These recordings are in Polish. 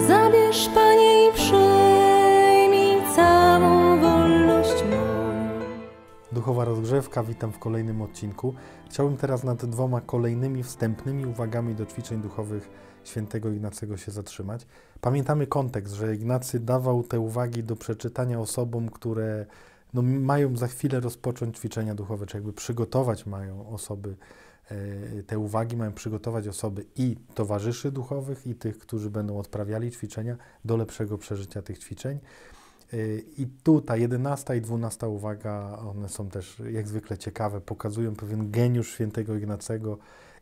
Zabierz, Panie, i przyjmij całą wolność moją. Duchowa rozgrzewka, witam w kolejnym odcinku. Chciałbym teraz nad dwoma kolejnymi wstępnymi uwagami do ćwiczeń duchowych Świętego Ignacego się zatrzymać. Pamiętamy kontekst, że Ignacy dawał te uwagi do przeczytania osobom, które mają za chwilę rozpocząć ćwiczenia duchowe, czy jakby przygotować mają osoby, te uwagi mają przygotować osoby i towarzyszy duchowych, i tych, którzy będą odprawiali ćwiczenia do lepszego przeżycia tych ćwiczeń. I tu ta 11 i 12 uwaga, one są też jak zwykle ciekawe, pokazują pewien geniusz Świętego Ignacego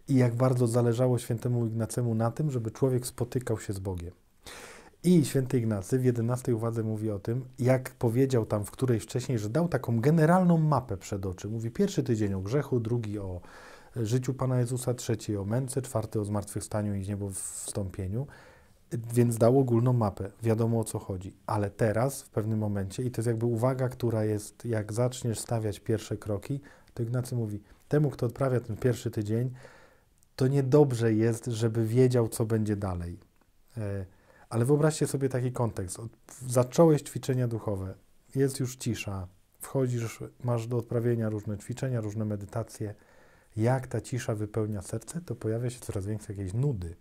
i jak bardzo zależało Świętemu Ignacemu na tym, żeby człowiek spotykał się z Bogiem. I Święty Ignacy w 11 uwadze mówi o tym, jak powiedział tam w którejś wcześniej, że dał taką generalną mapę przed oczy. Mówi pierwszy tydzień o grzechu, drugi o życiu Pana Jezusa, trzeci o męce, czwarty o zmartwychwstaniu i niebowstąpieniu, więc dał ogólną mapę, wiadomo o co chodzi. Ale teraz, w pewnym momencie, i to jest jakby uwaga, która jest, jak zaczniesz stawiać pierwsze kroki, to Ignacy mówi, temu, kto odprawia ten pierwszy tydzień, to niedobrze jest, żeby wiedział, co będzie dalej. Ale wyobraźcie sobie taki kontekst. Zacząłeś ćwiczenia duchowe, jest już cisza, wchodzisz, masz do odprawienia różne ćwiczenia, różne medytacje. Jak ta cisza wypełnia serce, to pojawia się coraz więcej jakiejś nudy.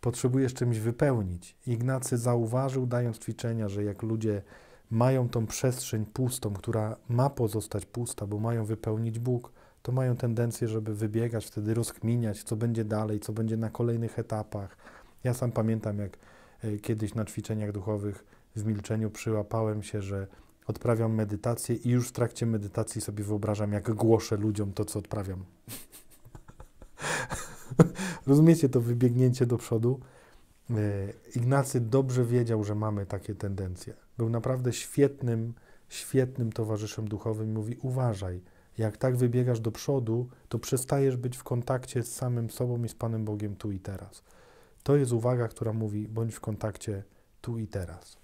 Potrzebujesz czymś wypełnić. Ignacy zauważył, dając ćwiczenia, że jak ludzie mają tą przestrzeń pustą, która ma pozostać pusta, bo mają wypełnić Bóg, to mają tendencję, żeby wybiegać, wtedy rozkminiać, co będzie dalej, co będzie na kolejnych etapach. Ja sam pamiętam, jak kiedyś na ćwiczeniach duchowych w milczeniu przyłapałem się, że odprawiam medytację i już w trakcie medytacji sobie wyobrażam, jak głoszę ludziom to, co odprawiam. Rozumiecie to wybiegnięcie do przodu? Ignacy dobrze wiedział, że mamy takie tendencje. Był naprawdę świetnym towarzyszem duchowym. Mówi, uważaj, jak tak wybiegasz do przodu, to przestajesz być w kontakcie z samym sobą i z Panem Bogiem tu i teraz. To jest uwaga, która mówi, bądź w kontakcie tu i teraz.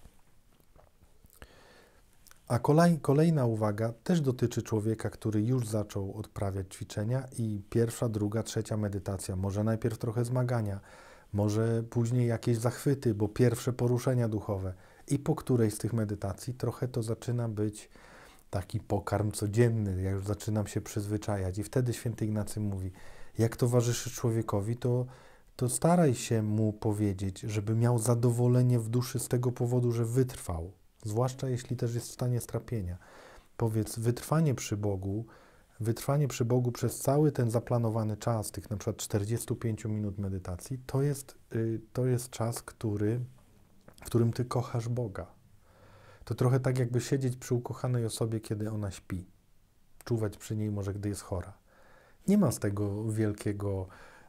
A kolejna uwaga też dotyczy człowieka, który już zaczął odprawiać ćwiczenia i pierwsza, druga, trzecia medytacja. Może najpierw trochę zmagania, może później jakieś zachwyty, bo pierwsze poruszenia duchowe. I po którejś z tych medytacji trochę to zaczyna być taki pokarm codzienny, jak już zaczynam się przyzwyczajać. I wtedy Święty Ignacy mówi, jak towarzyszy człowiekowi, to staraj się mu powiedzieć, żeby miał zadowolenie w duszy z tego powodu, że wytrwał. Zwłaszcza jeśli też jest w stanie strapienia. Powiedz, wytrwanie przy Bogu przez cały ten zaplanowany czas, tych na przykład 45 minut medytacji, to jest czas, w którym ty kochasz Boga. To trochę tak, jakby siedzieć przy ukochanej osobie, kiedy ona śpi. Czuwać przy niej może, gdy jest chora. Nie ma z tego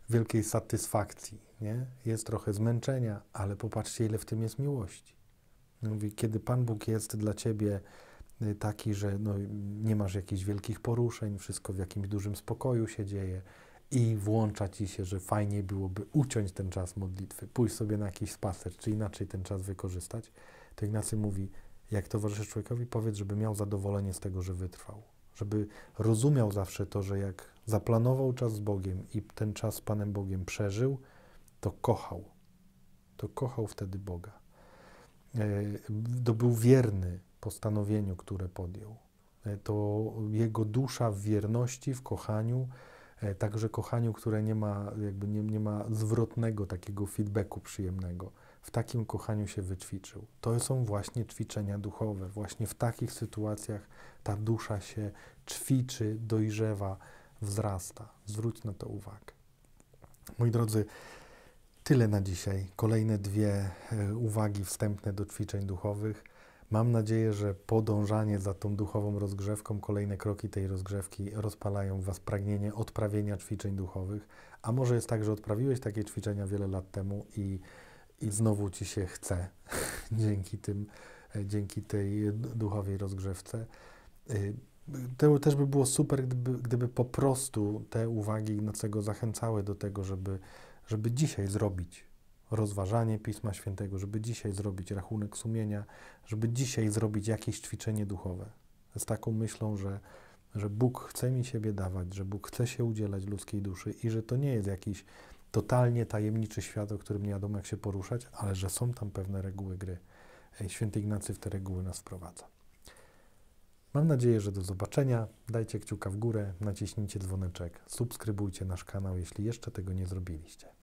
wielkiej satysfakcji, nie? Jest trochę zmęczenia, ale popatrzcie, ile w tym jest miłości. Mówi, kiedy Pan Bóg jest dla ciebie taki, że nie masz jakichś wielkich poruszeń, wszystko w jakimś dużym spokoju się dzieje i włącza ci się, że fajnie byłoby uciąć ten czas modlitwy, pójść sobie na jakiś spacer, czy inaczej ten czas wykorzystać, to Ignacy mówi, jak towarzyszy człowiekowi, powiedz, żeby miał zadowolenie z tego, że wytrwał. Żeby rozumiał zawsze to, że jak zaplanował czas z Bogiem i ten czas z Panem Bogiem przeżył, to kochał. To kochał wtedy Boga. To był wierny postanowieniu, które podjął. To jego dusza w wierności, w kochaniu, także kochaniu, które nie ma zwrotnego takiego feedbacku przyjemnego. W takim kochaniu się wyćwiczył. To są właśnie ćwiczenia duchowe. Właśnie w takich sytuacjach ta dusza się ćwiczy, dojrzewa, wzrasta. Zwróć na to uwagę. Moi drodzy, tyle na dzisiaj. Kolejne dwie uwagi wstępne do ćwiczeń duchowych. Mam nadzieję, że podążanie za tą duchową rozgrzewką, kolejne kroki tej rozgrzewki rozpalają w was pragnienie odprawienia ćwiczeń duchowych. A może jest tak, że odprawiłeś takie ćwiczenia wiele lat temu i znowu ci się chce dzięki tej duchowej rozgrzewce. To też by było super, gdyby po prostu te uwagi Ignacego zachęcały do tego, żeby dzisiaj zrobić rozważanie Pisma Świętego, żeby dzisiaj zrobić rachunek sumienia, żeby dzisiaj zrobić jakieś ćwiczenie duchowe. Z taką myślą, że Bóg chce mi siebie dawać, że Bóg chce się udzielać ludzkiej duszy i że to nie jest jakiś totalnie tajemniczy świat, o którym nie wiadomo jak się poruszać, ale że są tam pewne reguły gry. Święty Ignacy w te reguły nas wprowadza. Mam nadzieję, że do zobaczenia. Dajcie kciuka w górę, naciśnijcie dzwoneczek, subskrybujcie nasz kanał, jeśli jeszcze tego nie zrobiliście.